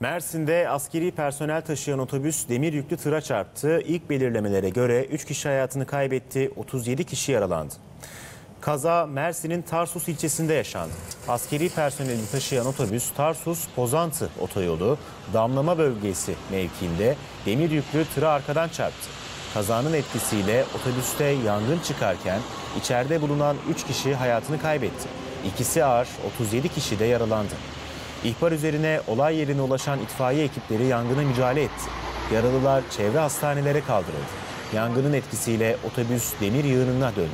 Mersin'de askeri personel taşıyan otobüs demir yüklü tıra çarptı. İlk belirlemelere göre 3 kişi hayatını kaybetti, 37 kişi yaralandı. Kaza Mersin'in Tarsus ilçesinde yaşandı. Askeri personeli taşıyan otobüs Tarsus-Pozantı otoyolu Damlama bölgesi mevkiinde demir yüklü tıra arkadan çarptı. Kazanın etkisiyle otobüste yangın çıkarken içeride bulunan 3 kişi hayatını kaybetti. İkisi ağır, 37 kişi de yaralandı. İhbar üzerine olay yerine ulaşan itfaiye ekipleri yangına müdahale etti. Yaralılar çevre hastanelere kaldırıldı. Yangının etkisiyle otobüs demir yığınına döndü.